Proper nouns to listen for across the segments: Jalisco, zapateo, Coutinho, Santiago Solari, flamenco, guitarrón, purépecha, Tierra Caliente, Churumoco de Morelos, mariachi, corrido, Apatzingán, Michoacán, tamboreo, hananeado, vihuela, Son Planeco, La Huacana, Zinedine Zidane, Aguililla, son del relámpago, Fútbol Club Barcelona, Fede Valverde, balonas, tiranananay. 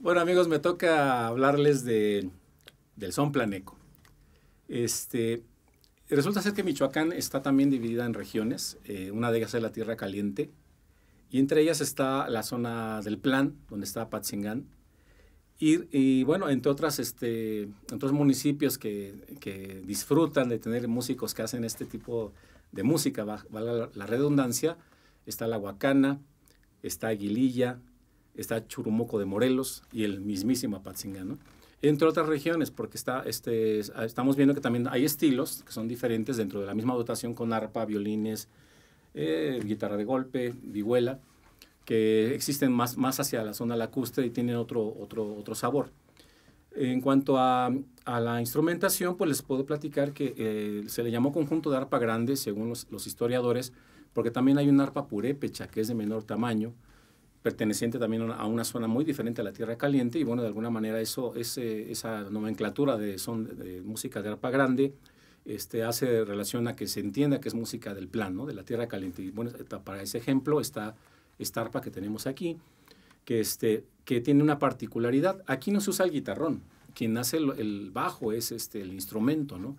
Bueno, amigos, me toca hablarles del son planeco. Resulta ser que Michoacán está también dividida en regiones. Una de ellas es la Tierra Caliente. Y entre ellas está la zona del Plan, donde está Apatzingán. Y bueno, entre otras, otros municipios que disfrutan de tener músicos que hacen este tipo de música, valga la redundancia, está La Huacana, está Aguililla, está Churumoco de Morelos y el mismísimo Apatzingán, ¿no? Entre otras regiones, porque estamos viendo que también hay estilos que son diferentes dentro de la misma dotación con arpa, violines, guitarra de golpe, vihuela, que existen más hacia la zona lacustre y tienen otro sabor. En cuanto a la instrumentación, pues les puedo platicar que se le llamó conjunto de arpa grande, según los historiadores, porque también hay una arpa purépecha, que es de menor tamaño, perteneciente también a una zona muy diferente a la Tierra Caliente, y bueno, de alguna manera esa nomenclatura de música de arpa grande hace relación a que se entienda que es música del Plan, ¿no?, de la Tierra Caliente. Y bueno, para ese ejemplo está esta arpa que tenemos aquí, que tiene una particularidad. Aquí no se usa el guitarrón, quien hace el bajo es el instrumento, ¿no?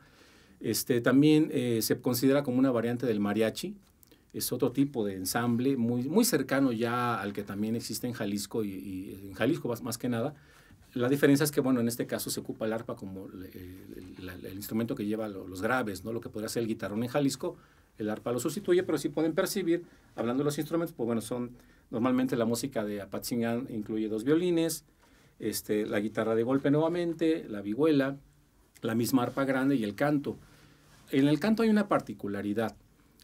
También se considera como una variante del mariachi. Es otro tipo de ensamble muy, muy cercano ya al que también existe en Jalisco y en Jalisco más que nada. La diferencia es que, bueno, en este caso se ocupa el arpa como el instrumento que lleva los graves, ¿no? Lo que podría ser el guitarrón en Jalisco, el arpa lo sustituye, pero sí pueden percibir, hablando de los instrumentos, pues bueno, son normalmente la música de Apatzingán incluye dos violines, la guitarra de golpe nuevamente, la vihuela, la misma arpa grande y el canto. En el canto hay una particularidad.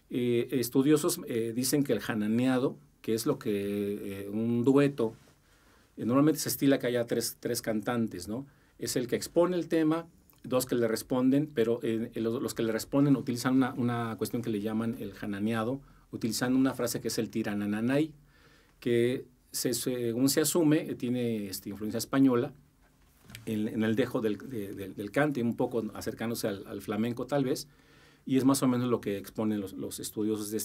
Estudiosos dicen que el hananeado, que es lo que un dueto, normalmente se estila que haya tres cantantes, ¿no? Es el que expone el tema, dos que le responden, pero los que le responden utilizan una cuestión que le llaman el hananeado, utilizando una frase que es el tiranananay, que según se asume tiene influencia española en el dejo del cante, un poco acercándose al flamenco tal vez, y es más o menos lo que exponen los estudiosos de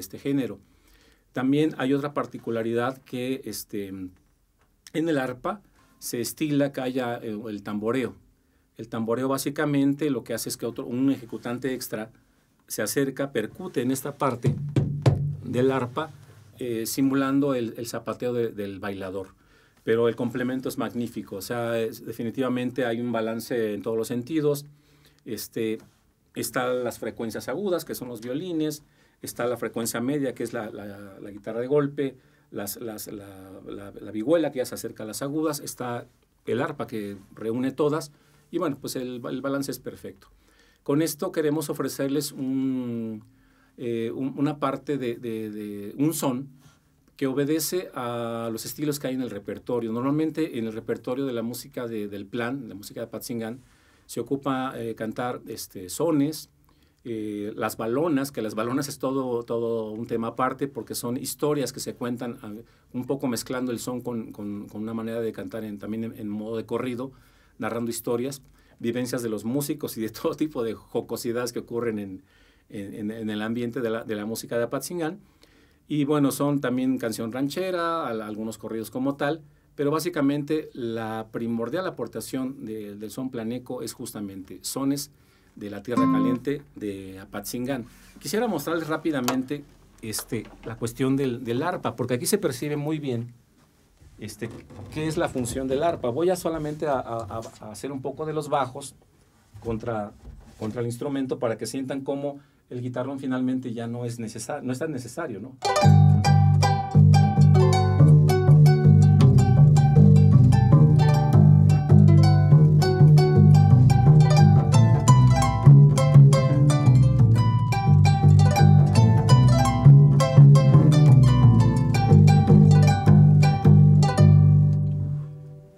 este género. También hay otra particularidad que en el arpa se estila que haya el tamboreo. El tamboreo básicamente lo que hace es que un ejecutante extra se acerca, percute en esta parte del arpa, simulando el zapateo del bailador. Pero el complemento es magnífico, o sea, definitivamente hay un balance en todos los sentidos. Están las frecuencias agudas, que son los violines, está la frecuencia media, que es la guitarra de golpe, la vihuela, que ya se acerca a las agudas, está el arpa, que reúne todas, y bueno, pues el balance es perfecto. Con esto queremos ofrecerles una parte de un son que obedece a los estilos que hay en el repertorio. Normalmente en el repertorio de la música del Plan, la música de Apatzingán, se ocupa cantar sones, las balonas, que las balonas es todo un tema aparte porque son historias que se cuentan un poco mezclando el son con una manera de cantar también en modo de corrido, narrando historias, vivencias de los músicos y de todo tipo de jocosidades que ocurren en el ambiente de la música de Apatzingán. Y bueno, son también canción ranchera, algunos corridos como tal, pero básicamente la primordial aportación del son planeco es justamente sones de la Tierra Caliente de Apatzingán. Quisiera mostrarles rápidamente la cuestión del arpa, porque aquí se percibe muy bien qué es la función del arpa. Voy a solamente a hacer un poco de los bajos contra el instrumento para que sientan cómo el guitarrón finalmente ya no es tan necesario, ¿no?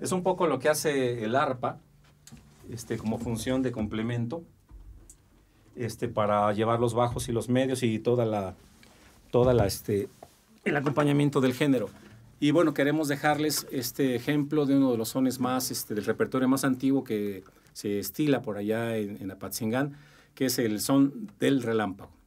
Es un poco lo que hace el arpa como función de complemento para llevar los bajos y los medios y el acompañamiento del género. Y bueno, queremos dejarles este ejemplo de uno de los sones más del repertorio más antiguo que se estila por allá en Apatzingán, que es el son del relámpago.